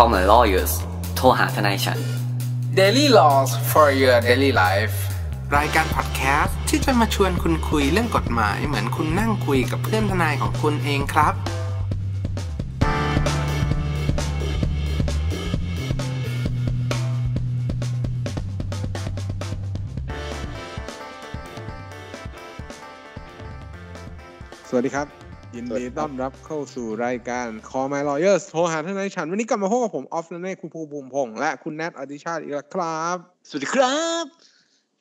Call My Lawyers โทรหาทนายฉัน Daily Laws for your daily life รายการพอดแคสต์ที่จะมาชวนคุณคุยเรื่องกฎหมายเหมือนคุณนั่งคุยกับเพื่อนทนายของคุณเองครับสวัสดีครับยินดีต้อนรับเข้าสู่รายการ Call My Lawyers โทรหาทนายฉันวันนี้กลับมาพบกับผมออฟและแม่คุณภูมิพงษ์และคุณแนทอดิชาติอีกแล้วครับสวัสดีครับ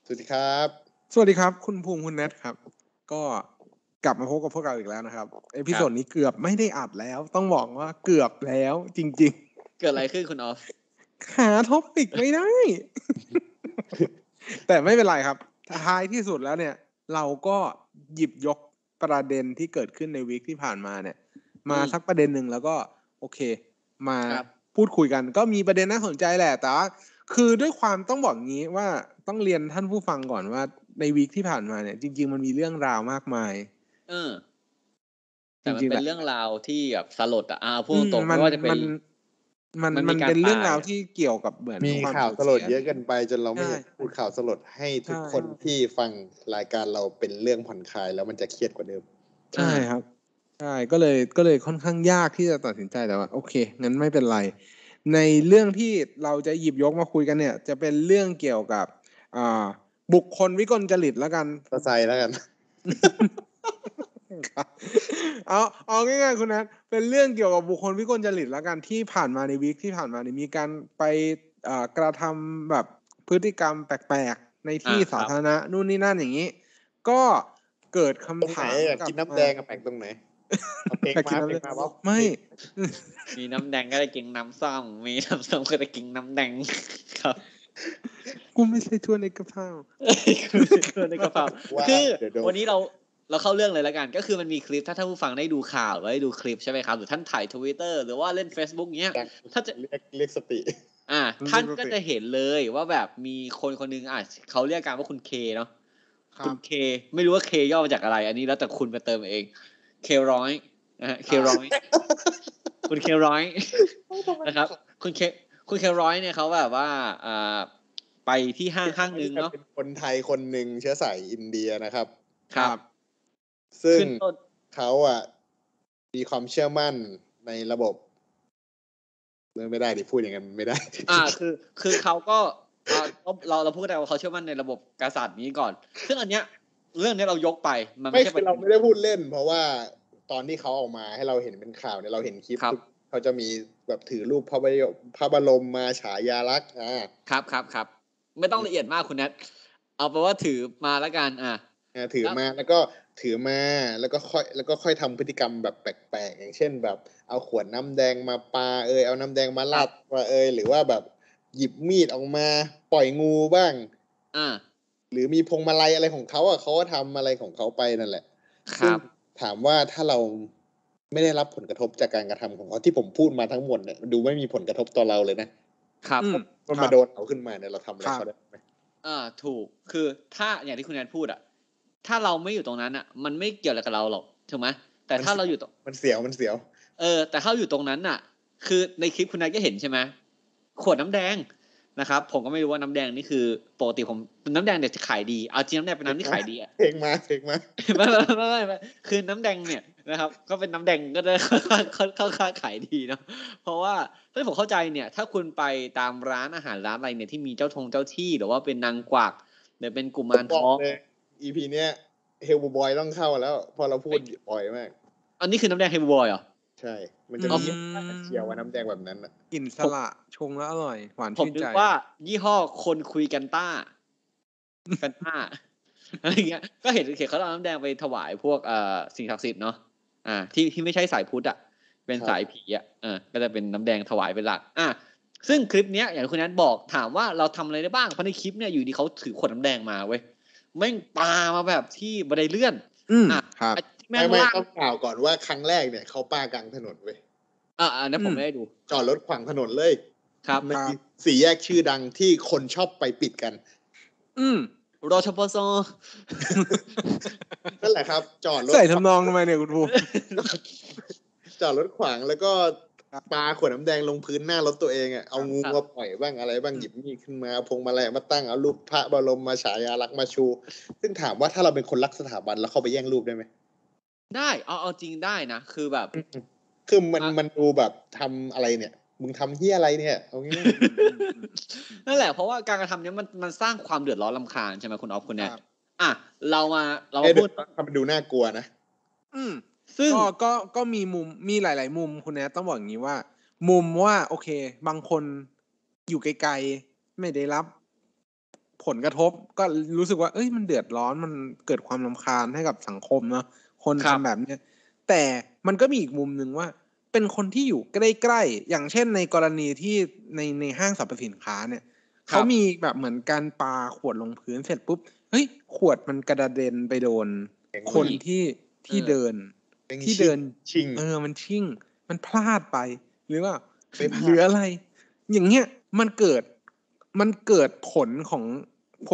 สวัสดีครับสวัสดีครับคุณภูมิคุณแนทครับก็กลับมาพบกับพวกเราอีกแล้วนะครับเอพิโซดนี้เกือบไม่ได้อัดแล้วต้องบอกว่าเกือบแล้วจริงๆเกิดอะไรขึ้นคุณออฟหาท็อปิกไม่ได้ แต่ไม่เป็นไรครับท้ายที่สุดแล้วเนี่ยเราก็หยิบยกประเด็นที่เกิดขึ้นในวีคที่ผ่านมาเนี่ยมาสักประเด็นหนึ่งแล้วก็โอเคมาพูดคุยกันก็มีประเด็นน่าสนใจแหละแต่ว่าคือด้วยความต้องบอกงี้ว่าต้องเรียนท่านผู้ฟังก่อนว่าในวีคที่ผ่านมาเนี่ยจริงๆมันมีเรื่องราวมากมายแต่มันเป็นเรื่องราวที่แบบสลดอ่ะพูดตรงๆไม่ว่าจะเป็นมันเป็นเรื่องราวที่เกี่ยวกับเหมือนมีข่าวสลดเยอะเกินไปจนเราไม่อยากพูดข่าวสลดให้ทุกคนที่ฟังรายการเราเป็นเรื่องผ่อนคลายแล้วมันจะเครียดกว่าเดิมใช่ครับใช่ก็เลยค่อนข้างยากที่จะตัดสินใจแต่ว่าโอเคงั้นไม่เป็นไรในเรื่องที่เราจะหยิบยกมาคุยกันเนี่ยจะเป็นเรื่องเกี่ยวกับบุคคลวิกลจริตแล้วกันตะไซแล้วกันเอาง่ายๆคุณนัทเป็นเรื่องเกี่ยวกับบุคคลวิกลจริตแล้วกันที่ผ่านมาในวีคที่ผ่านมาเนี่ยมีการไปกระทำแบบพฤติกรรมแปลกๆในที่สาธารณะนู่นนี่นั่นอย่างนี้ก็เกิดคำถามกับกินน้ำแดงกับแปลกตรงไหนแปลกมาบอกไม่มีน้ำแดงก็ได้กินน้ำส้มมีน้ำส้มก็ได้กินน้ำแดงครับกูไม่ใช่ชวนในกระเพรากูชวนในกระเพราคือวันนี้เราเข้าเรื่องเลยละกันก็คือมันมีคลิปถ้าท่านผู้ฟังได้ดูข่าวได้ดูคลิปใช่ไหมครับหรือท่านถ่าย Twitter หรือว่าเล่น Facebook เงี้ยถ้าจะเรียกสติท่านก็จะเห็นเลยว่าแบบมีคนคนนึงเขาเรียกกันว่าคุณเคเนาะคุณเคไม่รู้ว่าเคย่อมาจากอะไรอันนี้แล้วแต่คุณไปเติมเองเคร้อยเคร้อยคุณเคร้อยนะครับคุณเคร้อยเนี่ยเขาแบบว่าไปที่ห้างนึงเนาะเป็นคนไทยคนนึงเชื้อสายอินเดียนะครับครับซึ่งเขามีความเชื่อมั่นในระบบไม่ได้ดิพูดอย่างนั้นไม่ได้คือเขาก็เราพูดได้ว่าเขาเชื่อมั่นในระบบกษัตริย์นี้ก่อนซึ่งอันเนี้ยเรื่องนี้เรายกไปมันไม่ใช่เราไม่ได้พูดเล่นเพราะว่าตอนที่เขาออกมาให้เราเห็นเป็นข่าวเนี่ยเราเห็นคลิปเขาจะมีแบบถือรูปพระบรมมาฉายาลักษณ์ครับไม่ต้องละเอียดมากคุณแนทเอาไปว่าถือมาแล้วกันถือมาแล้วก็ถือมาแล้วก็ค่อยทำพฤติกรรมแบบแปลกๆอย่างเช่นแบบเอาขวดน้ำแดงมาปาเอาน้ำแดงมาลาดมาหรือว่าแบบหยิบมีดออกมาปล่อยงูบ้างหรือมีพวงมาลัยอะไรของเขาเขาก็ทำอะไรของเขาไปนั่นแหละครับถามว่าถ้าเราไม่ได้รับผลกระทบจากการกระทำของเขาที่ผมพูดมาทั้งหมดเนี่ยดูไม่มีผลกระทบต่อเราเลยนะครับมันมาโดนเอาขึ้นมาเนี่ยเราทำอะไรเขาได้ไหมถูกคือถ้าอย่างที่คุณแอนพูดถ้าเราไม่อยู่ตรงนั้นมันไม่เกี่ยวอะไรกับเราหรอกถูกไหมแต่ถ้าเราอยู่ตรงมันเสียวแต่ถ้าอยู่ตรงนั้นคือในคลิปคุณนายก็เห็นใช่ไหมขวดน้ำแดงนะครับผมก็ไม่รู้ว่าน้ำแดงนี่คือปกติผมน้ำแดงเนี่ยจะขายดีเอาจริงน้ำแดงเป็นน้ำที่ขายดีเพลงมาไม่คือน้ำแดงเนี่ยนะครับก็เป็นน้ำแดงก็จะค่อนข้างขายดีเนาะเพราะว่าถ้าผมเข้าใจเนี่ยถ้าคุณไปตามร้านอาหารร้านอะไรเนี่ยที่มีเจ้าที่หรือว่าเป็นนางกวักหรือเป็นกุมารทองEP เนี้ยเฮลบอยต้องเข้าแล้วพอเราพูดบ่อยมากอันนี้คือน้ำแดงเฮลบอยเหรอใช่มันจะมีเชียวว่าน้ำแดงแบบนั้นกลิ่นสละชงแล้วอร่อยหวานชื่นใจผมคิดว่ายี่ห้อคนคุยกันต้าอะไรเงี้ยก็เห็นเขาเอาน้ำแดงไปถวายพวกสิ่งศักดิ์สิทธิ์เนาะที่ไม่ใช่สายพุทธเป็นสายผีก็จะเป็นน้ำแดงถวายเป็นหลักซึ่งคลิปเนี้ยอย่างคุณนัทบอกถามว่าเราทำอะไรได้บ้างเพราะในคลิปเนี้ยอยู่ดีเขาถือขวดน้ำแดงมาเว้ยแม่งปามาแบบที่บันไดเลื่อนครับไม่ต้องกล่าวก่อนว่าครั้งแรกเนี่ยเขาปากลางถนนเว้ยนั่นผมไม่ได้ดูจอดรถขวางถนนเลยครับสี่แยกชื่อดังที่คนชอบไปปิดกันรชปสนั่นแหละครับจอดรถใส่ทำนองทำไมเนี่ยคุณภูจอดรถขวางแล้วก็ ปลาขวดน้ำแดงลงพื้นหน้ารถตัวเองอ่ะเอางูมาปล่อยบ้างอะไรบ้างหยิบมีดขึ้นมาเอาพวงมาลัยมาตั้งเอารูปพระบรมมาฉายาลักษณ์มาชูซึ่งถามว่าถ้าเราเป็นคนรักสถาบันแล้วเข้าไปแย่งรูปได้ไหมได้เอาจริงได้นะคือแบบคือมันดูแบบทำอะไรเนี่ยมึงทำเหี้ยอะไรเนี่ยเอางี้ นั่นแหละเพราะว่าการกระทำเนี้ยมันสร้างความเดือดร้อนรำคาญใช่ไหมคุณออฟคุณแนทอ่ะเรามาพูดทำดูน่ากลัวนะซึ่งก็มีมุมมีหลายๆมุมคุณแนทต้องบอกอย่างนี้ว่ามุมว่าโอเคบางคนอยู่ไกลๆไม่ได้รับผลกระทบก็รู้สึกว่าเอ้ยมันเดือดร้อนมันเกิดความรำคาญให้กับสังคมเนาะคนทำแบบเนี้ยแต่มันก็มีอีกมุมนึงว่าเป็นคนที่อยู่ใกล้ๆอย่างเช่นในกรณีที่ในห้างสรรพสินค้าเนี่ยเขามีแบบเหมือนการปาขวดลงพื้นเสร็จปุ๊บเฮ้ยขวดมันกระเด็นไปโดนคนที่เดินชิงมันชิงมันพลาดไปหรือว่าหรืออะไรอย่างเงี้ยมันเกิดผ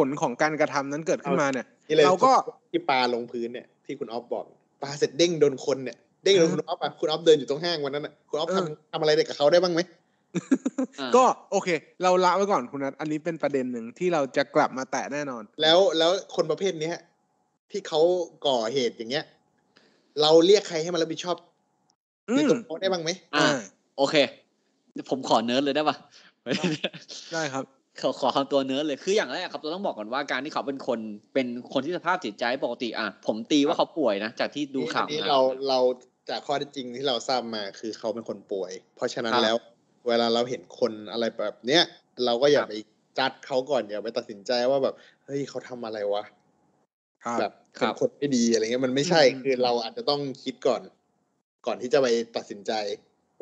ลของการกระทำนั้นเกิดขึ้นมาเนี่ยเราก็ที่ปาลงพื้นเนี่ยที่คุณออฟบอกปาเสร็จเด้งโดนคนเนี่ยเด้งโดนคุณออฟอ่ะคุณออฟเดินอยู่ตรงห้างวันนั้นอ่ะคุณออฟทำอะไรได้กับเขาได้บ้างไหมก็โอเคเราละไว้ก่อนคุณนัทอันนี้เป็นประเด็นหนึ่งที่เราจะกลับมาแตะแน่นอนแล้วคนประเภทนี้ที่เขาก่อเหตุอย่างเงี้ยเราเรียกใครให้มารับผิดชอบในตัวเขาได้บ้างไหมโอเคผมขอเนิร์ดเลยได้ป่ะได้ครับขอคำตัวเนิร์ดเลยคืออย่างแรกครับเราต้องบอกก่อนว่าการที่เขาเป็นคนที่สภาพจิตใจปกติอ่ะผมตีว่าเขาป่วยนะจากที่ดูข่าวนะเราจากข้อเท็จจริงที่เราทราบมาคือเขาเป็นคนป่วยเพราะฉะนั้นแล้วเวลาเราเห็นคนอะไรแบบเนี้ยเราก็อย่าไปจัดเขาก่อนอย่าไปตัดสินใจว่าแบบเฮ้ยเขาทำอะไรวะแบบเป็นคนไม่ดีอะไรเงี้ยมันไม่ใช่คือเราอาจจะต้องคิดก่อนที่จะไปตัดสินใจ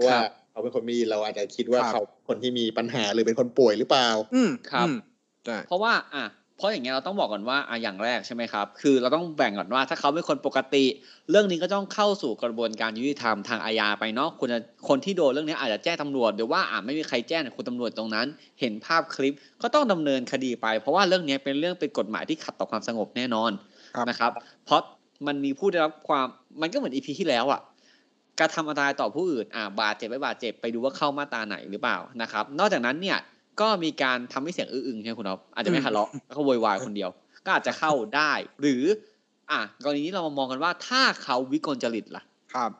ว่าเขาเป็นคนไม่ดีเราอาจจะคิดว่าเขาคนที่มีปัญหาหรือเป็นคนป่วยหรือเปล่าครับเพราะว่าเพราะอย่างเงี้ยเราต้องบอกก่อนว่าอย่างแรกใช่ไหมครับคือเราต้องแบ่งก่อนว่าถ้าเขาเป็นคนปกติเรื่องนี้ก็ต้องเข้าสู่กระบวนการยุติธรรมทางอาญาไปเนาะคนที่โดนเรื่องนี้อาจจะแจ้งตำรวจหรือว่าไม่มีใครแจ้งคุณตำรวจตรงนั้นเห็นภาพคลิปก็ต้องดำเนินคดีไปเพราะว่าเรื่องนี้เป็นเรื่องเป็นกฎหมายที่ขัดต่อความสงบแน่นอนนะครับเพราะมันมีผู้ได้รับความมันก็เหมือนอีพีที่แล้วอ่ะการทำอันตรายต่อผู้อื่นบาดเจ็บไม่บาดเจ็บไปดูว่าเข้ามาตราไหนหรือเปล่านะครับนอกจากนั้นเนี่ยก็มีการทำให้เสียงอื้ออึงใช่ไหมคุณอ๊อฟอาจจะไม่ทะเลาะแล้วก็โวยวายคนเดียวก็อาจจะเข้าได้หรือตอนนี้เรามามองกันว่าถ้าเขาวิกลจริตล่ะครับ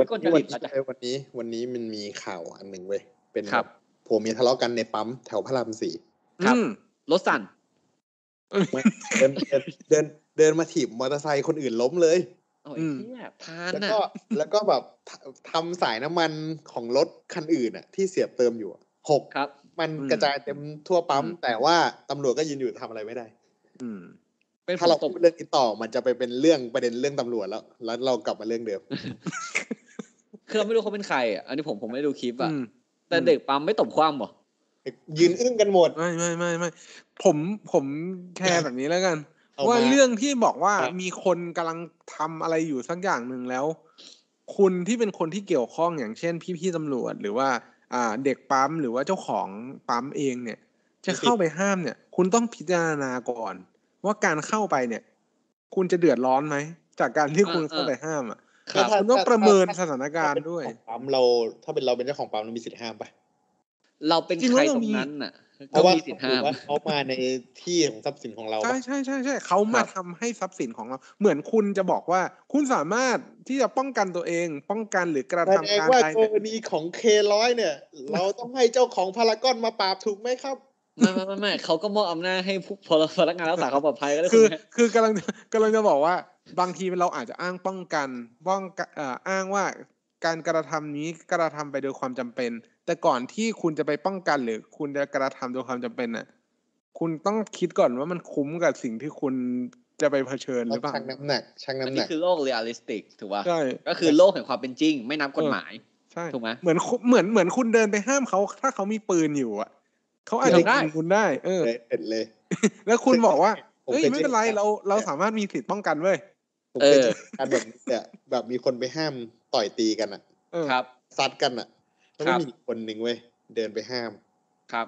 วิกลจริตอาจจะวันนี้มันมีข่าวอันหนึ่งเว้ยเป็นผัวเมียทะเลาะกันในปั๊มแถวพระราม4ครับรถสั่นเดินมาถีบมอเตอร์ไซค์คนอื่นล้มเลยแล้วก็แบบทำสายน้ำมันของรถคันอื่นที่เสียบเติมอยู่6ครับมันกระจายเต็มทั่วปั๊มแต่ว่าตำรวจก็ยืนอยู่ทำอะไรไม่ได้ถ้าเราพูดเรื่องนี้ต่อมันจะไปเป็นเรื่องประเด็นเรื่องตำรวจแล้วเรากลับมาเรื่องเดิมคือเราไม่รู้เขาเป็นใครอันนี้ผมไม่ดูคลิปแต่เด็กปั๊มไม่ตบคว่ำหรอยืนอึ้งกันหมดไม่ผมแชร์แบบนี้แล้วกันว่าเรื่องที่บอกว่ามีคนกำลังทำอะไรอยู่สักอย่างหนึ่งแล้วคุณที่เป็นคนที่เกี่ยวข้องอย่างเช่นพี่ๆตำรวจหรือว่าเด็กปั๊มหรือว่าเจ้าของปั๊มเองเนี่ยจะเข้าไปห้ามเนี่ยคุณต้องพิจารณาก่อนว่าการเข้าไปเนี่ยคุณจะเดือดร้อนไหมจากการที่คุณเข้าไปห้ามอ่ะคุณต้องประเมินสถานการณ์ด้วยปั๊มเราถ้าเป็นเราเป็นเจ้าของปั๊มเรามีสิทธิ์ห้ามปะเราเป็นใครตรงนั้นน่ะเพราะว่าเขามาในที่ของทรัพย์สินของเราใช่เขามาทำให้ทรัพย์สินของเราเหมือนคุณจะบอกว่าคุณสามารถที่จะป้องกันตัวเองป้องกันหรือกระทำการใดกรณีของK100เนี่ยเราต้องให้เจ้าของพารากอนมาปราบถูกไหมครับไม่เขาก็มอบอำนาจให้พนักงานรักษาความปลอดภัยก็ได้คือกำลังจะบอกว่าบางทีเราอาจจะอ้างป้องกันอ้างว่าการกระทำนี้กระทำไปโดยความจำเป็นแต่ก่อนที่คุณจะไปป้องกันหรือคุณจะกระทำโดยความจำเป็นน่ะคุณต้องคิดก่อนว่ามันคุ้มกับสิ่งที่คุณจะไปเผชิญหรือเปล่าชั่งน้ำหนักอันนี้คือโลกเรียลลิสติกถูกป่ะใช่ก็คือโลกแห่งความเป็นจริงไม่นับกฎหมายใช่ถูกไหมเหมือนคุณเดินไปห้ามเขาถ้าเขามีปืนอยู่อ่ะเขาอาจจะยิงคุณได้เอ็ดเลยแล้วคุณบอกว่าเฮ้ยไม่เป็นไรเราสามารถมีสิทธิ์ป้องกันเว้ยการแบบมีคนไปห้ามต่อยตีกันอ่ะครับซัดกันอ่ะแล้วมีคนหนึ่งเว้ยเดินไปห้ามครับ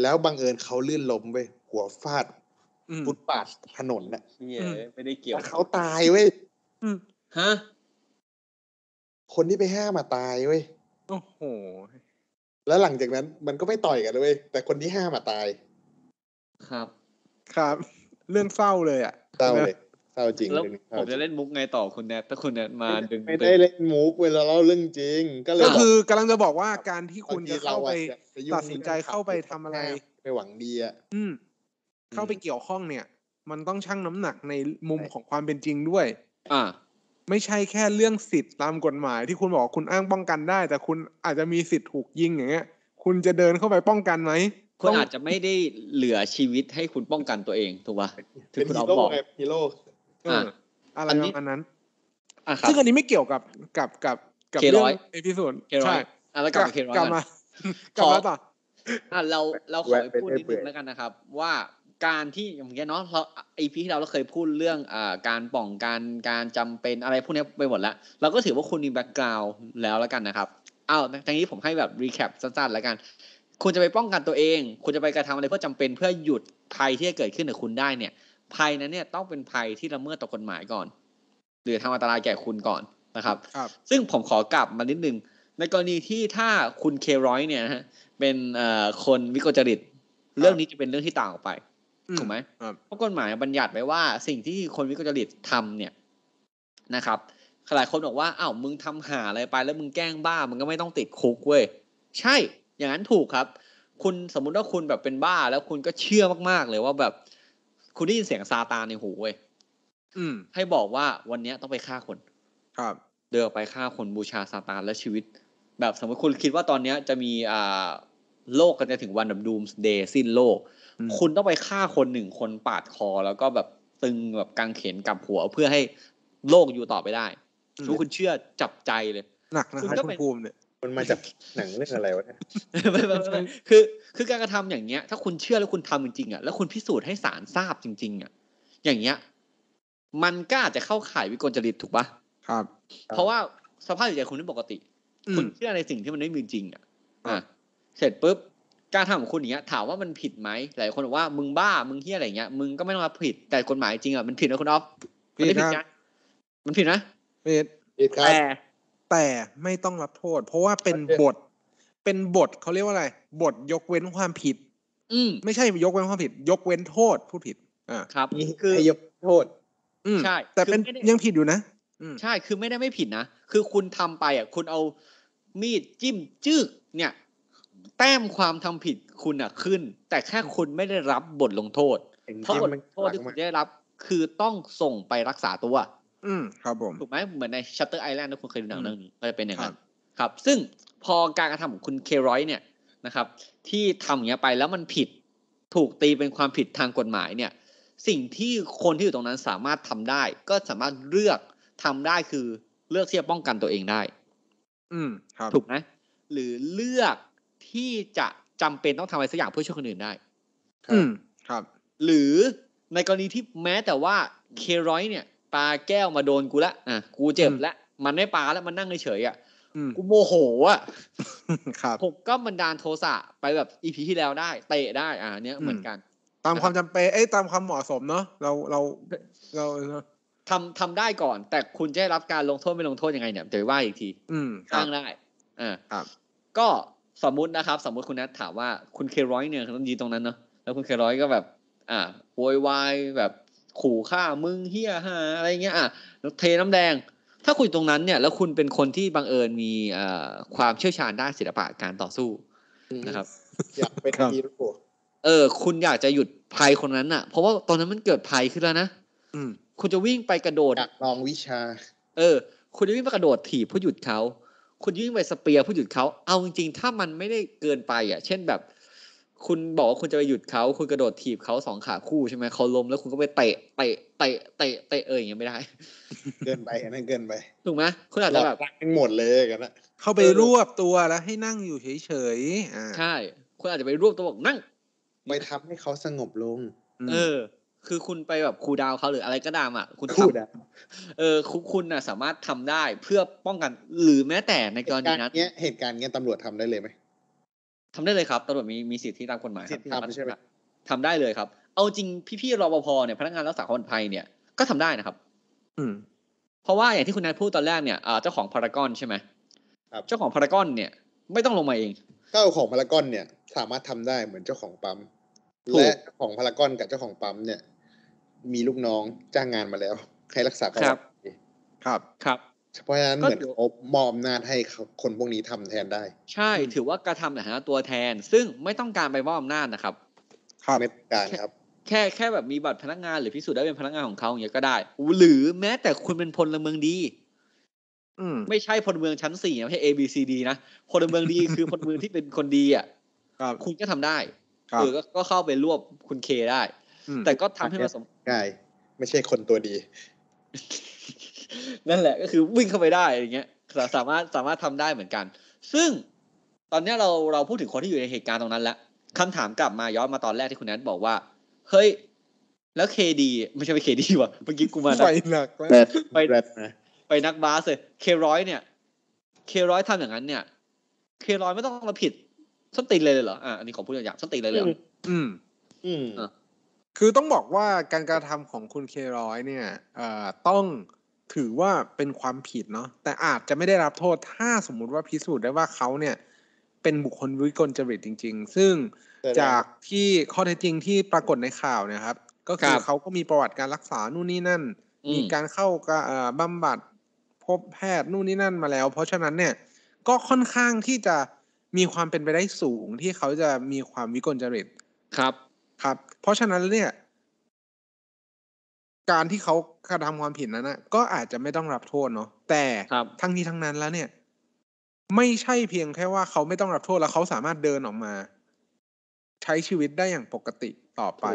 แล้วบังเอิญเขาลื่นล้มเว้ยหัวฟาดฟุตบาทถนนน่ะเนี่ยไม่ได้เกี่ยวเขาตายเว้ยฮะคนที่ไปห้ามมาตายเว้ย โอ้โหแล้วหลังจากนั้นมันก็ไม่ต่อยกันเลยแต่คนที่ห้ามาตายครับครับเรื่องเศร้าเลยอ่ะเศร้าเลยเศร้าจริงแล้วผมจะเล่นมุกไงต่อคุณแนทถ้าคุณแนทมาดึงไม่ได้เล่นมุกเวลาเล่าเรื่องจริงก็คือกำลังจะบอกว่าการที่คุณจะเข้าไปตัดสินใจเข้าไปทำอะไรไปหวังดีอ่ะเข้าไปเกี่ยวข้องเนี่ยมันต้องชั่งน้ำหนักในมุมของความเป็นจริงด้วยไม่ใช่แค่เรื่องสิทธิ์ตามกฎหมายที่คุณบอกคุณอ้างป้องกันได้แต่คุณอาจจะมีสิทธิ์ถูกยิงอย่างเงี้ยคุณจะเดินเข้าไปป้องกันไหมคุณอาจจะไม่ได้เหลือชีวิตให้คุณป้องกันตัวเองถูกป่ะถึงคุณเอาบอกฮีโร่อะไรอันนั้นซึ่งอันนี้ไม่เกี่ยวกับเรื่องเอพิโซดใช่แล้วกลับมาต่อเราขอพูดนิดนึงแล้วกันนะครับว่าการที่อย่างเงี้ยเนาะเราไอพีที่เราเคยพูดเรื่องการป้องกันการจำเป็นอะไรพวกนี้ไปหมดแล้วเราก็ถือว่าคุณมีแบ็คกราวด์แล้วแล้วกันนะครับทั้งนี้ผมให้แบบรีแคปสั้นๆแล้วกันคุณจะไปป้องกันตัวเองคุณจะไปกระทำอะไรเพื่อจำเป็นเพื่อหยุดภัยที่จะเกิดขึ้นกับคุณได้เนี่ยภัยนั้นเนี่ยต้องเป็นภัยที่ละเมิดต่อกฎหมายก่อนหรือทำอันตรายแก่คุณก่อนนะครับซึ่งผมขอกลับมานิดนึงในกรณีที่ถ้าคุณเคร้อยเนี่ยเป็นคนวิกลจริตเรื่องนี้จะเป็นเรื่องที่ต่างออกไปถูกไหมเพราะกฎหมายบัญญัติไว้ว่าสิ่งที่คนวิกลจริตทำเนี่ยนะครับหลายคนบอกว่ามึงทำหาอะไรไปแล้วมึงแกล้งบ้ามึงก็ไม่ต้องติดคุกเว้ยใช่อย่างนั้นถูกครับคุณสมมุติว่าคุณแบบเป็นบ้าแล้วคุณก็เชื่อมากๆเลยว่าแบบคุณได้ยินเสียงซาตานในหูเว้ยให้บอกว่าวันนี้ต้องไปฆ่าคนครับเดินไปฆ่าคนบูชาซาตานและชีวิตแบบสมมติคุณคิดว่าตอนนี้จะมีโลกกันจะถึงวันแบบดูมส์เดย์สิ้นโลกคุณต้องไปฆ่าคนหนึ่งคนปาดคอแล้วก็แบบตึงแบบกางเขนกับหัวเพื่อให้โลกอยู่ต่อไปได้ทุกคนเชื่อจับใจเลยหนักนะครับคุณภูมิเนี่ยมันมาจากหนังเรื่องอะไรวะเนี่ยไม่คือการกระทำอย่างเงี้ยถ้าคุณเชื่อแล้วคุณทำจริงๆอ่ะแล้วคุณพิสูจน์ให้ศาลทราบจริงๆอ่ะอย่างเงี้ยมันก็อาจจะเข้าข่ายวิกลจริตถูกป่ะครับเพราะว่าสภาพจิตใจคุณไม่ปกติคุณเชื่อในสิ่งที่มันไม่มีจริงอ่ะเสร็จปุ๊บการทำของคุณอย่างเงี้ยถามว่ามันผิดไหมหลายคนบอกว่ามึงบ้ามึงเหี้ยอะไรเงี้ยมึงก็ไม่ต้องรับผิดแต่กฎหมายจริงอ่ะมันผิดนะคุณอ๊อฟมันไม่ผิดนะมันผิดนะผิดแต่ไม่ต้องรับโทษเพราะว่าเป็นบทเขาเรียกว่าอะไรบทยกเว้นความผิดไม่ใช่ยกเว้นความผิดยกเว้นโทษผู้ผิดครับคือยกโทษใช่แต่เป็นยังผิดอยู่นะใช่คือไม่ได้ไม่ผิดนะคือคุณทำไปอ่ะคุณเอามีดจิ้มจึ๊กเนี่ยแต้มความทำผิดคุณอ่ะขึ้นแต่แค่คุณไม่ได้รับบทลงโทษเพราะบทลงโทษที่คุณได้รับคือต้องส่งไปรักษาตัวครับผมถูกไหมเหมือนใน Shutter Island ที่คุณเคยดูหนังเรื่องนี้ก็จะเป็นอย่างนั้นครับซึ่งพอการกระทำของคุณเคร้อยเนี่ยนะครับที่ทำอย่างนี้ไปแล้วมันผิดถูกตีเป็นความผิดทางกฎหมายเนี่ยสิ่งที่คนที่อยู่ตรงนั้นสามารถทำได้ก็สามารถเลือกทำได้คือเลือกที่จะป้องกันตัวเองได้ครับถูกไหมหรือเลือกที่จะจำเป็นต้องทำอะไรสักอย่างเพื่อช่วยคนอื่นได้ครับหรือในกรณีที่แม้แต่ว่าเคร้อยเนี่ยปลาแก้วมาโดนกูละกูเจ็บละมันไม่ปลาแล้วมันนั่งเฉยๆกูโมโหครับผมก็บันดาลโทสะไปแบบอีพีที่แล้วได้เตะได้เนี้ยเหมือนกันตามความจำเป็นตามความเหมาะสมเนาะเราทำได้ก่อนแต่คุณจะได้รับการลงโทษไม่ลงโทษยังไงเนี่ยเดี๋ยวว่าอีกทีตั้งได้ครับก็สมมุตินะครับสมมุติคุณนัทถามว่าคุณเคร้อยเนี่ยต้องยืนตรงนั้นเนาะแล้วคุณเคร้อยก็แบบโวยวายแบบขู่ฆ่ามึงเฮียฮะอะไรเงี้ยเทน้ำแดงถ้าคุณตรงนั้นเนี่ยแล้วคุณเป็นคนที่บังเอิญมีความเชี่ยวชาญด้านศิลปะการต่อสู้นะครับอยากเป็นฮีโร่คุณอยากจะหยุดภัยคนนั้นน่ะเพราะว่าตอนนั้นมันเกิดภัยขึ้นแล้วนะคุณจะวิ่งไปกระโดดอยากลองวิชาคุณจะวิ่งไปกระโดดถีบเพื่อหยุดเขาคุณวิ่งไปสเปียร์เพื่อหยุดเขาเอาจริงๆถ้ามันไม่ได้เกินไปเช่นแบบคุณบอกว่าคุณจะไปหยุดเขาคุณกระโดดถีบเขาสองขาคู่ใช่ไหมเขาล้มแล้วคุณก็ไปเตะอย่างเงี้ยไม่ได้เกินไปอันนั้นเกินไปถูกไหมคุณอาจจะแบบทั้งหมดเลยกันละเข้าไปรวบตัวแล้วให้นั่งอยู่เฉยๆใช่คุณอาจจะไปรวบตัวบอกนั่งไปทำให้เขาสงบลงคือคุณไปแบบคูลดาวน์เขาหรืออะไรก็ตามคุณคูลดาวน์คุณน่ะสามารถทำได้เพื่อป้องกันหรือแม้แต่ในกรณีนั้นเหตุการณ์เงี้ยตำรวจทำได้เลยไหมทำได้เลยครับตำรวจมีสิทธิตามกฎหมายครับทำได้เลยครับเอาจริงพี่ๆรปภเนี่ยพนักงานรักษาความปลอดภัยเนี่ยก็ทำได้นะครับเพราะว่าอย่างที่คุณนายพูดตอนแรกเนี่ยเจ้าของพารากอนใช่ไหม เจ้าของพารากอนเนี่ยไม่ต้องลงมาเองเจ้าของพารากอนเนี่ยสามารถทำได้เหมือนเจ้าของปั๊มและของพารากอนกับเจ้าของปั๊มเนี่ยมีลูกน้องจ้างงานมาแล้วให้รักษาความปลอดภัยครับครับเพราะฉะนั้นเหมือนมอบอำนาจให้คนพวกนี้ทำแทนได้ใช่ถือว่ากระทำในฐานะตัวแทนซึ่งไม่ต้องการไปมอบอำนาจนะครับครับไม่ต้องการครับแค่แบบมีบัตรพนักงานหรือพิสูจน์ได้เป็นพนักงานของเขาอย่างเงี้ยก็ได้หรือแม้แต่คุณเป็นพลเมืองดีไม่ใช่พลเมืองชั้น4นะไม่ใช่ A B C D นะพลเมืองดี คือพลเมืองที่เป็นคนดีอ่ะครับคุณก็ทำได้หรือก็เข้าไปรวบคุณเคได้แต่ก็ทำให้มันสมใช่ไม่ใช่คนตัวดี นั่นแหละก็คือวิ่งเข้าไปได้อะไรเงี้ยสามารถทำได้เหมือนกันซึ่งตอนนี้เราพูดถึงคนที่อยู่ในเหตุการณ์ตรงนั้นแล้วคำถามกลับมาย้อนมาตอนแรกที่คุณแอนบอกว่าเฮ้ยแล้วเคดีไม่ใช่ไปเคดีว่ะเมื่อกี้กูมาไปหนักไปนักบาสเลยเคร้อยเนี่ยเคร้อยทำอย่างนั้นเนี่ยเคร้อยไม่ต้องรับผิดส้นตีนเลยเหรออันนี้ขอพูดอย่างส้นตีนเลยเหรอคือต้องบอกว่าการกระทำของคุณเคร้อยเนี่ยต้องถือว่าเป็นความผิดเนาะแต่อาจจะไม่ได้รับโทษถ้าสมมุติว่าพิสูจน์ได้ว่าเขาเนี่ยเป็นบุคคลวิกลจริตจริงๆซึ่งจากที่ข้อเท็จจริงที่ปรากฏในข่าวนะครับก็คือเขาก็มีประวัติการรักษานู่นนี่นั่นมีการเข้าบำบัดพบแพทย์นู่นนี่นั่นมาแล้วเพราะฉะนั้นเนี่ยก็ค่อนข้างที่จะมีความเป็นไปได้สูงที่เขาจะมีความวิกลจริตครับครับเพราะฉะนั้นเนี่ยการที่เขากระทำความผิดนั้นนะก็อาจจะไม่ต้องรับโทษเนาะแต่ทั้งนี้ทั้งนั้นแล้วเนี่ยไม่ใช่เพียงแค่ว่าเขาไม่ต้องรับโทษแล้วเขาสามารถเดินออกมาใช้ชีวิตได้อย่างปกติต่อไป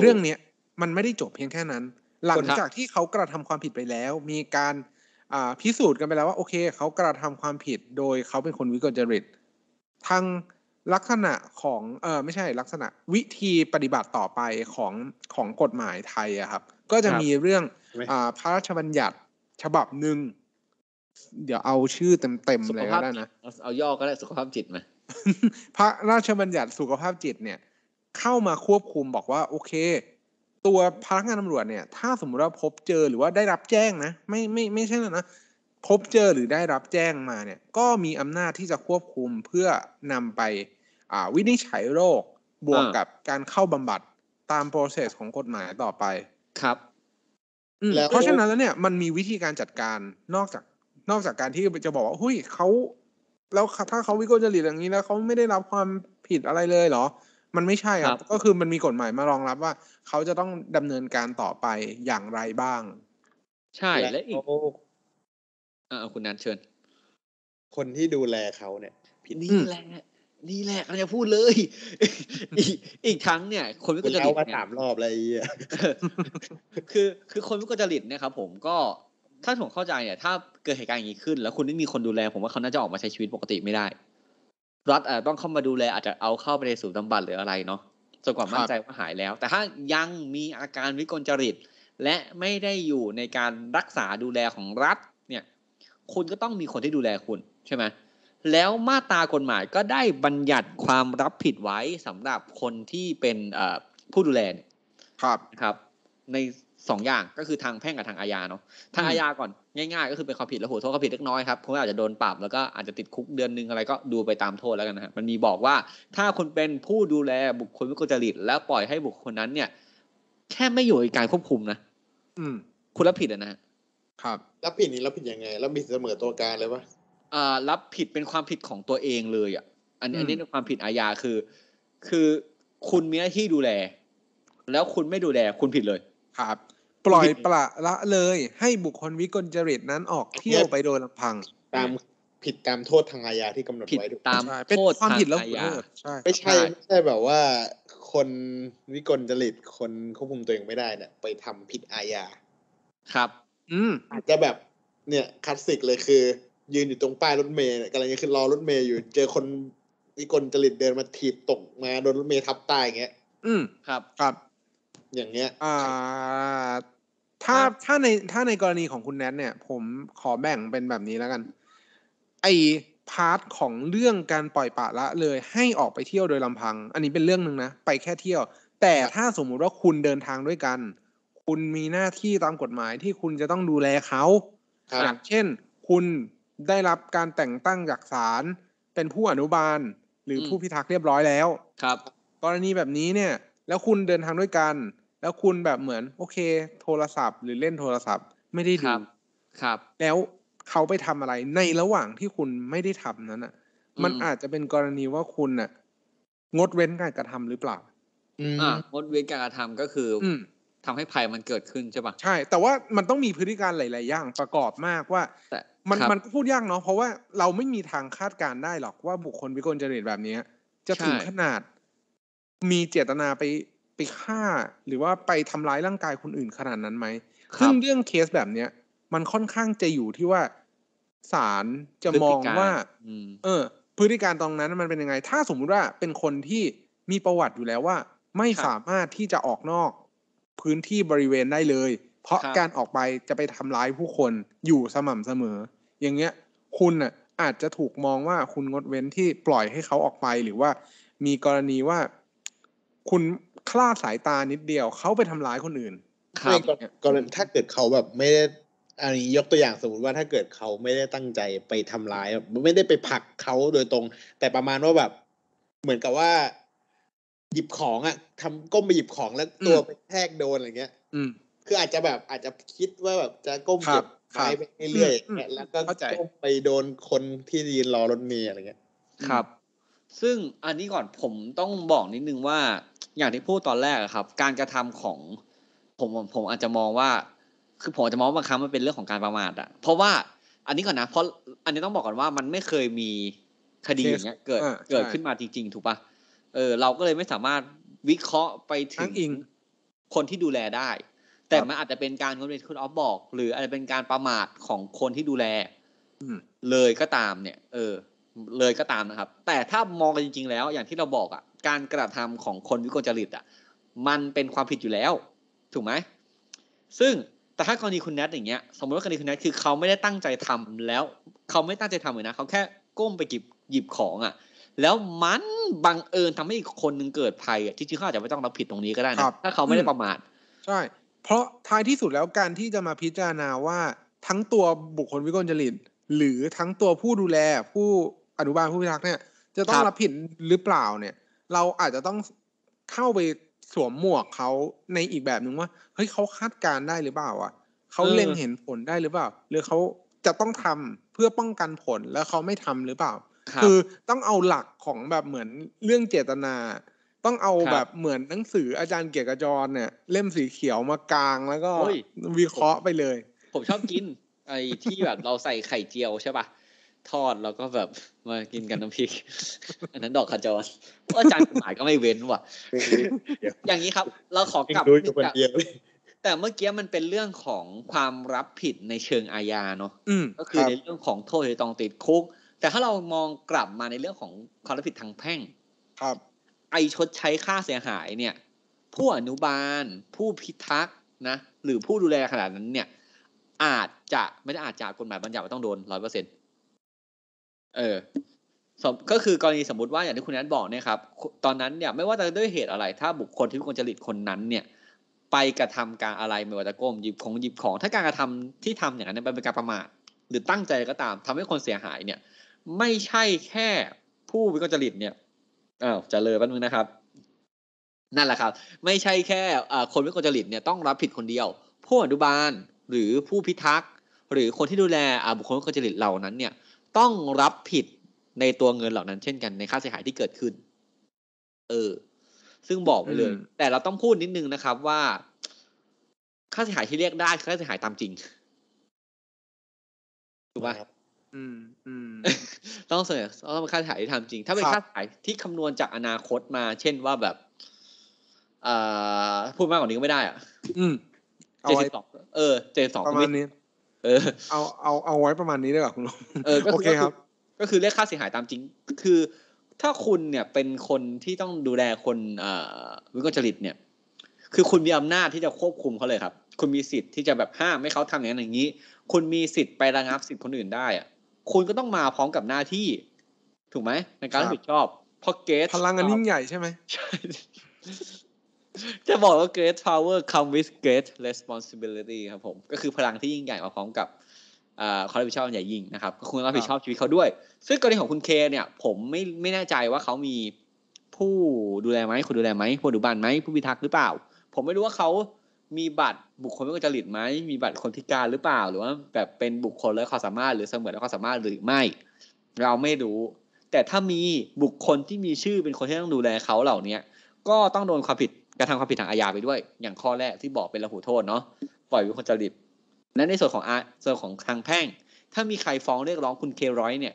เรื่องนี้มันไม่ได้จบเพียงแค่นั้นหลังจากที่เขากระทำความผิดไปแล้วมีการพิสูจน์กันไปแล้วว่าโอเคเขากระทำความผิดโดยเขาเป็นคนวิกลจริตทางลักษณะของไม่ใช่ลักษณะวิธีปฏิบัติต่อไปของกฎหมายไทยอะครับก็จะมีเรื่องพระราชบัญญัติฉบับหนึ่งเดี๋ยวเอาชื่อเต็มๆเลยก็ได้นะเอาย่อก็ได้สุขภาพจิตไหม พระราชบัญญัติสุขภาพจิตเนี่ยเข้ามาควบคุมบอกว่าโอเคตัวพนักงานตำรวจเนี่ยถ้าสมมติว่าพบเจอหรือว่าได้รับแจ้งนะไม่ใช่นะพบเจอหรือได้รับแจ้งมาเนี่ยก็มีอำนาจที่จะควบคุมเพื่อนำไปวินิจฉัยโรคบวกกับการเข้าบำบัดตามโปรเซสของกฎหมายต่อไปครับเพราะฉะนั้นแล้วเนี่ยมันมีวิธีการจัดการนอกจากการที่จะบอกว่าเฮ้ยเขาแล้วถ้าเขาวิกลจริตอย่างนี้แล้วเขาไม่ได้รับความผิดอะไรเลยเหรอมันไม่ใช่ครับก็คือมันมีกฎหมายมารองรับว่าเขาจะต้องดำเนินการต่อไปอย่างไรบ้างใช่และอีกคุณนันเชิญคนที่ดูแลเขาเนี่ยผิดนี่แหละเราจะพูดเลย อีกครั้งเนี่ยคนวิกลจริตเนี่ย3รอบอะไรอย่างเงี้ยคือคนวิกลจริตเนี่ยครับผมก็ถ้าผมเข้าใจเนี่ยถ้าเกิดเหตุการณ์อย่างนี้ขึ้นแล้วคุณไม่มีคนดูแลผมว่าเขาน่าจะออกมาใช้ชีวิตปกติไม่ได้รัฐต้องเข้ามาดูแลอาจจะเอาเข้าไปในศูนย์บำบัดหรืออะไรเนาะจนกว่ามั่นใจว่าหายแล้วแต่ถ้ายังมีอาการวิกลจริตและไม่ได้อยู่ในการรักษาดูแลของรัฐเนี่ยคุณก็ต้องมีคนที่ดูแลคุณใช่ไหมแล้วมาตรากฎหมายก็ได้บัญญัติความรับผิดไว้สำหรับคนที่เป็นผู้ดูแลครับครับใน2อย่างก็คือทางแพ่งกับทางอาญาเนาะทางอาญาก่อนง่ายๆก็คือเป็นความผิดและโหโทษความผิดเล็กน้อยครับเพราะว่าอาจจะโดนปรับแล้วก็อาจจะติดคุกเดือนนึงอะไรก็ดูไปตามโทษแล้วกันนะฮะมันมีบอกว่าถ้าคุณเป็นผู้ดูแลบุคคลวิกลจริตแล้วปล่อยให้บุคคลนั้นเนี่ยแค่ไม่อยู่ในการควบคุมนะคุณรับผิดนะฮะครับรับผิดนี่รับผิดยังไงรับผิดเสมอตัวการเลยปะรับผิดเป็นความผิดของตัวเองเลยอ่ะอันนี้เป็นความผิดอาญาคือคุณมีหน้าที่ดูแลแล้วคุณไม่ดูแลคุณผิดเลยครับปล่อยปละละเลยให้บุคคลวิกลจริตนั้นออกเที่ยวไปโดยลำพังตามผิดตามโทษทางอาญาที่กำหนดไว้ด้วยเป็นความผิดแล้วใช่ไม่ใช่แบบว่าคนวิกลจริตคนควบคุมตัวเองไม่ได้เนี่ยไปทำผิดอาญาครับอาจจะแบบเนี่ยคลาสสิกเลยคือยืนอยู่ตรงป้ายรถเมล์กำลังจะขึ้นรอรถเมล์อยู่เจอคนวิกลจริตเดินมาถีบตกมาโดนรถเมล์ทับตายอย่างเงี้ยครับครับอย่างเงี้ยถ้าในกรณีของคุณแนทเนี่ยผมขอแบ่งเป็นแบบนี้แล้วกันไอ้พาร์ทของเรื่องการปล่อยปละละเลยให้ออกไปเที่ยวโดยลำพังอันนี้เป็นเรื่องนึงนะไปแค่เที่ยวแต่ถ้าสมมุติว่าคุณเดินทางด้วยกันคุณมีหน้าที่ตามกฎหมายที่คุณจะต้องดูแลเขาอย่างเช่นคุณ ได้รับการแต่งตั้งจากศาลเป็นผู้อนุบาลหรือผู้พิทักษ์เรียบร้อยแล้วครับกรณีแบบนี้เนี่ยแล้วคุณเดินทางด้วยกันแล้วคุณแบบเหมือนโอเคโทรศัพท์หรือเล่นโทรศัพท์ไม่ได้ดูครับแล้วเขาไปทำอะไรในระหว่างที่คุณไม่ได้ทำนั้นอ่ะมันอาจจะเป็นกรณีว่าคุณน่ะงดเว้นการกระทำหรือเปล่าองดเว้นการกระทำก็คือทำให้ภัยมันเกิดขึ้นใช่ปะใช่แต่ว่ามันต้องมีพฤติการหลายๆอย่างประกอบมากว่ามันพูดยากเนาะเพราะว่าเราไม่มีทางคาดการได้หรอกว่าบุคคลวิกลจริตแบบนี้จะถึงขนาดมีเจตนาไปฆ่าหรือว่าไปทำร้ายร่างกายคนอื่นขนาดนั้นไหมซึ่งเรื่องเคสแบบนี้มันค่อนข้างจะอยู่ที่ว่าศาลจะมองว่าพฤติการตรงนั้นมันเป็นยังไงถ้าสมมุติว่าเป็นคนที่มีประวัติอยู่แล้วว่าไม่สามารถที่จะออกนอกพื้นที่บริเวณได้เลยเพราะการออกไปจะไปทำร้ายผู้คนอยู่สม่ำเสมออย่างเงี้ยคุณน่ะอาจจะถูกมองว่าคุณงดเว้นที่ปล่อยให้เขาออกไปหรือว่ามีกรณีว่าคุณคลาดสายตานิดเดียวเขาไปทำร้ายคนอื่นครับกรณีถ้าเกิดเขาแบบไม่ได้อันนี้ยกตัวอย่างสมมติว่าถ้าเกิดเขาไม่ได้ตั้งใจไปทำร้ายไม่ได้ไปผลักเขาโดยตรงแต่ประมาณว่าแบบเหมือนกับว่าหยิบของอะทำก้มไปหยิบของแล้วตัวไปแทกโดนอะไรเงี้ยคืออาจจะแบบอาจจะคิดว่าแบบจะก้มเก็บไม้ไปเรื่อยๆแล้วก็ก้มไปโดนคนที่ยืนรอรถเมล์อะไรเงี้ยครับซึ่งอันนี้ก่อนผมต้องบอกนิดนึงว่าอย่างที่พูดตอนแรกครับการกระทำของผมอาจจะมองว่าคือผมจะมองว่าบางครั้งมันเป็นเรื่องของการประมาทอ่ะเพราะว่าอันนี้ก่อนนะเพราะอันนี้ต้องบอกก่อนว่ามันไม่เคยมีคดีอย่างเงี้ยเกิดขึ้นมาจริงๆถูกป่ะเราก็เลยไม่สามารถวิเคราะห์ไปถึงคนที่ดูแลได้แต่มันอาจจะเป็นการงดเว้นคุณอ๊อฟบอกหรืออาจจะเป็นการประมาทของคนที่ดูแลเลยก็ตามเนี่ยเลยก็ตามนะครับแต่ถ้ามองกันจริงๆแล้วอย่างที่เราบอกอ่ะการกระทำของคนวิกลจริตอ่ะมันเป็นความผิดอยู่แล้วถูกไหมซึ่งแต่ถ้ากรณีคุณแนทอย่างเงี้ยสมมติว่ากรณีคุณแนทคือเขาไม่ได้ตั้งใจทำแล้วเขาไม่ตั้งใจทำเลยนะเขาแค่ก้มไปหยิบของอ่ะแล้วมันบังเอิญทำให้อีกคนนึงเกิดภัยอ่ะจริงๆเขาอาจจะไม่ต้องรับผิดตรงนี้ก็ได้นะถ้าเขาไม่ได้ประมาทใช่เพราะท้ายที่สุดแล้วการที่จะมาพิจารณาว่าทั้งตัวบุคคลวิกลจริตหรือทั้งตัวผู้ดูแลผู้อนุบาลผู้พิทักษ์เนี่ยจะต้องรับผิดหรือเปล่าเนี่ยเราอาจจะต้องเข้าไปสวมหมวกเขาในอีกแบบนึงว่าเฮ้ยเขาคาดการได้หรือเปล่าอ่ะเขาเล็งเห็นผลได้หรือเปล่าหรือเขาจะต้องทำเพื่อป้องกันผลแล้วเขาไม่ทำหรือเปล่าคือต้องเอาหลักของแบบเหมือนเรื่องเจตนาต้องเอาแบบเหมือนหนังสืออาจารย์เกียรติกระจรเนี่ยเล่มสีเขียวมากางแล้วก็วิเคราะห์ไปเลยผมชอบกินไอ้ที่แบบเราใส่ไข่เจียวใช่ป่ะทอดแล้วก็แบบมากินกันน้ำพริกอันนั้นดอกขจรอาจารย์กฎหมายก็ไม่เว้นว่ะอย่างนี้ครับเราขอกลับแต่เมื่อกี้มันเป็นเรื่องของความรับผิดในเชิงอาญาเนาะก็คือในเรื่องของโทษที่ต้องติดคุกแต่ถ้าเรามองกลับมาในเรื่องของความรับผิดทางแพ่งครับไอชดใช้ค่าเสียหายเนี่ยผู้อนุบาลผู้พิทักษ์นะหรือผู้ดูแลขนาดนั้นเนี่ยอาจจะไม่ได้อาจจะกฎหมายบัญญัติว่าต้องโดน 100% ก็คือกรณีสมมุติว่าอย่างที่คุณนัทบอกเนี่ยครับตอนนั้นเนี่ยไม่ว่าจะด้วยเหตุอะไรถ้าบุคคลที่วิกลจริตคนนั้นเนี่ยไปกระทำการอะไรไม่ว่าจะก้มหยิบของถ้าการกระทำที่ทำอย่างนั้นเป็นการประมาทหรือตั้งใจก็ตามทำให้คนเสียหายเนี่ยไม่ใช่แค่ผู้วิกลจริตเนี่ยจะเลยบ้างนึงนะครับนั่นแหละครับไม่ใช่แค่คนวิกลจริตเนี่ยต้องรับผิดคนเดียวผู้อนุบาลหรือผู้พิทักษ์หรือคนที่ดูแลบุคคลวิกลจริตเหล่านั้นเนี่ยต้องรับผิดในตัวเงินเหล่านั้นเช่นกันในค่าเสียหายที่เกิดขึ้นซึ่งบอกไปเลยแต่เราต้องพูดนิดนึงนะครับว่าค่าเสียหายที่เรียกได้ค่าเสียหายตามจริงถูกป่ะต้องเสนอต้องเป็นค่าเสียหายที่ทำจริงถ้าเป็นค่าเสียหายที่คำนวณจากอนาคตมาเช่นว่าแบบพูดมากกว่านี้ก็ไม่ได้อ่ะ7272ประมาณนี้เอาไว้ประมาณนี้ได้ป่ะคุณลุงโอเคครับก็คือเรียกค่าเสียหายตามจริงคือถ้าคุณเนี่ยเป็นคนที่ต้องดูแลคนวิกลจริตเนี่ยคือคุณมีอำนาจที่จะควบคุมเขาเลยครับคุณมีสิทธิ์ที่จะแบบห้ามให้เขาทำอย่างนั้นอย่างนี้คุณมีสิทธิ์ไประงับสิทธิ์คนอื่นได้อ่ะคุณก็ต้องมาพร้อมกับหน้าที่ถูกไหมในการรับผิดชอบเพราะเกรทพลังอันยิ่งใหญ่ใช่ไหมใช่จะบอกว่า great power comes with great responsibility ครับผมก็คือพลังที่ยิ่งใหญ่มาพร้อมกับ เขารับผิดชอบอย่างยิ่งนะครับก็คุณต้องรับผิดชอบชีวิตเขาด้วยซึ่งกรณีของคุณเคเนี่ยผมไม่แน่ใจว่าเขามีผู้ดูแลไหมคนดูแลไหมผู้ดูบัญไหมผู้พิทักษ์หรือเปล่าผมไม่รู้ว่าเขามีบัตรบุคคลไม่กระจริตไหมมีบัตรคนพิการหรือเปล่าหรือว่าแบบเป็นบุคคลและความสามารถหรือเสมือนและความสามารถหรือไม่เราไม่รู้แต่ถ้ามีบุคคลที่มีชื่อเป็นคนที่ต้องดูแลเขาเหล่านี้ก็ต้องโดนความผิดกระทำความผิดทางอาญาไปด้วยอย่างข้อแรกที่บอกเป็นละหูโทษเนาะปล่อยบุคคลจริตและในส่วนของทางแพ่งถ้ามีใครฟ้องเรียกร้องคุณเคร้อยเนี่ย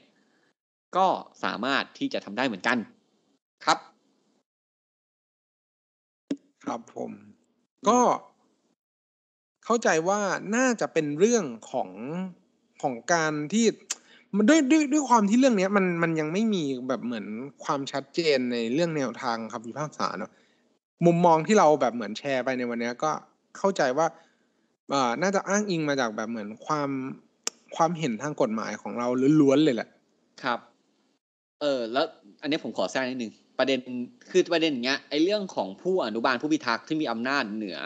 ก็สามารถที่จะทำได้เหมือนกันครับครับผมก็เข้าใจว่าน่าจะเป็นเรื่องของการที่มันด้วยความที่เรื่องนี้มันยังไม่มีแบบเหมือนความชัดเจนในเรื่องแนวทางคำพิพากษาเนาะมุมมองที่เราแบบเหมือนแชร์ไปในวันนี้ก็เข้าใจว่าน่าจะอ้างอิงมาจากแบบเหมือนความเห็นทางกฎหมายของเราล้วนๆเลยแหละครับแล้วอันนี้ผมขอแทรกนิดนึงประเด็นคือประเด็นอย่างเงี้ยไอ้เรื่องของผู้อนุบาลผู้พิทักษ์ที่มีอำนาจเหนือ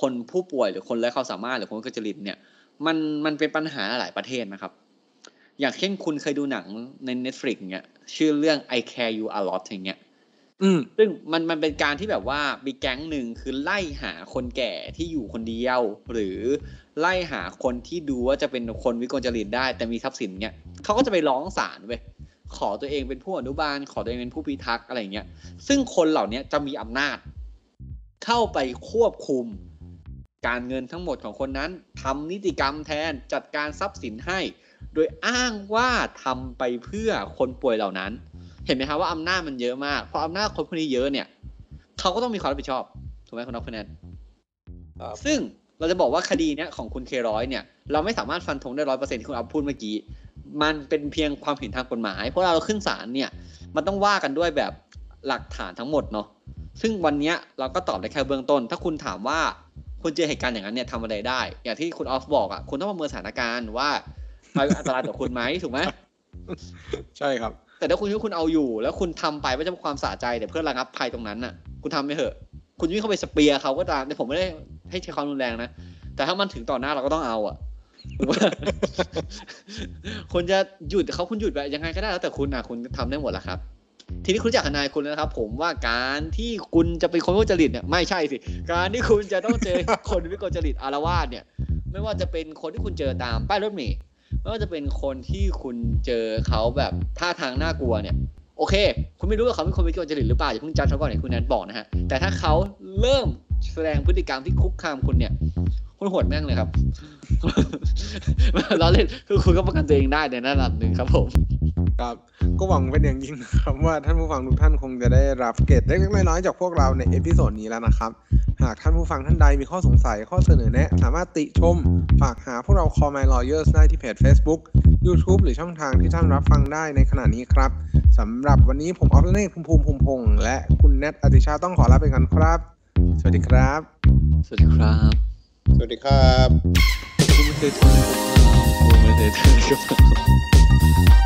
คนผู้ป่วยหรือคนไร้ความสามารถหรือคนกระจริตเนี่ยมันเป็นปัญหาหลายประเทศนะครับอย่างเช่นคุณเคยดูหนังใน Netflix เงี้ยชื่อเรื่อง I Care You A Lot อย่างเงี้ยซึ่งมันเป็นการที่แบบว่ามีแก๊งหนึ่งคือไล่หาคนแก่ที่อยู่คนเดียวหรือไล่หาคนที่ดูว่าจะเป็นคนวิกลจริตได้แต่มีทรัพย์สินเงี้ยเขาก็จะไปร้องศาลเว้ยขอตัวเองเป็นผู้อนุบาลขอตัวเองเป็นผู้พิทักษ์อะไรอย่างเงี้ยซึ่งคนเหล่านี้จะมีอำนาจเข้าไปควบคุมการเงินทั้งหมดของคนนั้นทำนิติกรรมแทนจัดการทรัพย์สินให้โดยอ้างว่าทำไปเพื่อคนป่วยเหล่านั้นเห็นไหมครับว่าอำนาจมันเยอะมากพออำนาจคนพวกนี้เยอะเนี่ยเขาก็ต้องมีความรับผิดชอบถูกไหมคุณนพนันซึ่งเราจะบอกว่าคดีเนี้ยของคุณเคร้อยเนี่ยเราไม่สามารถฟันธงได้ 100% ที่คุณอัพพูดเมื่อกี้มันเป็นเพียงความเห็นทางกฎหมายเพราะเราขึ้นศาลเนี่ยมันต้องว่ากันด้วยแบบหลักฐานทั้งหมดเนาะซึ่งวันนี้เราก็ตอบได้แค่เบื้องต้นถ้าคุณถามว่าคุณเจอเหตุการณ์อย่างนั้นเนี่ยทำอะไรได้อย่างที่คุณออฟบอกอ่ะคุณต้องประเมินสถานการณ์ว่ามันอันตรายต่อคุณไหมถูกไหมใช่ครับแต่ถ้าคุณคิดว่าคุณเอาอยู่แล้วคุณทำไปเพื่อความสะใจแต่เพื่อระงับภัยตรงนั้นน่ะคุณทำไม่เหอะคุณวิ่งเข้าไปสเปียร์เขาก็ตามแต่ผมไม่ได้ให้ใช้ความรุนแรงนะแต่ถ้ามันถึงต่อหน้าเราก็ต้องเอาอ่ะคุณจะหยุดเขาคุณหยุดแบบยังไงก็ได้แล้วแต่คุณอ่ะคุณทำได้หมดละครับทีนี้คุณจากทนายคุณนะครับผมว่าการที่คุณจะเป็นคนวิกลจริตเนี่ยไม่ใช่สิการที่คุณจะต้องเจอคนวิกลจริตอารวาสเนี่ยไม่ว่าจะเป็นคนที่คุณเจอตามป้ายรถเมล์ไม่ว่าจะเป็นคนที่คุณเจอเขาแบบท่าทางน่ากลัวเนี่ยโอเคคุณไม่รู้ว่าเขาเป็นคนวิกลจริตหรือเปล่าอย่าเพิ่งจัดเขาก่อนอย่างคุณแนนบอกนะฮะแต่ถ้าเขาเริ่มแสดงพฤติกรรมที่คุกคามคุณเนี่ยคุณโหดแม่งเลยครับเราเล่นคือคุณก็ป้องกันตัวเองได้ในระดับหนึ่งครับผมครับก็หวังเป็นอย่างยิ่งนะครับว่าท่านผู้ฟังทุกท่านคงจะได้รับเกร็ดเล็กๆน้อยๆจากพวกเราในเอพิโซดนี้แล้วนะครับหากท่านผู้ฟังท่านใดมีข้อสงสัยข้อเสนอแนะสามารถติชมฝากหาพวกเรา Call My Lawyers ได้ที่เพจ Facebook YouTube หรือช่องทางที่ท่านรับฟังได้ในขณะนี้ครับสำหรับวันนี้ผมออฟและเนธภูมิพงษ์และคุณแนทอติชาต้องขอลาไปกันครับสวัสดีครับสวัสดีครับสวัสดีครับ